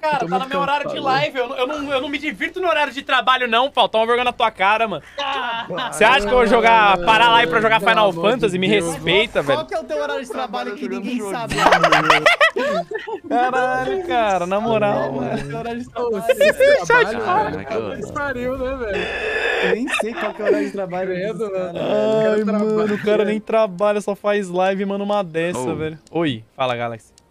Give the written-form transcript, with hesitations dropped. Cara, tá no meu horário de live, eu não me divirto no horário de trabalho não, pau, toma vergonha na tua cara, mano. Você acha que eu vou jogar, parar live pra jogar Final Fantasy? Me respeita, velho. Qual que é o teu horário de trabalho que ninguém sabe? Caralho, cara, na moral, mano. Horário de trabalho, eu nem sei qual que é o horário de trabalho. Ai, mano, o cara nem trabalha, só faz live e manda uma dessa, velho. Oi, fala, Galaxy.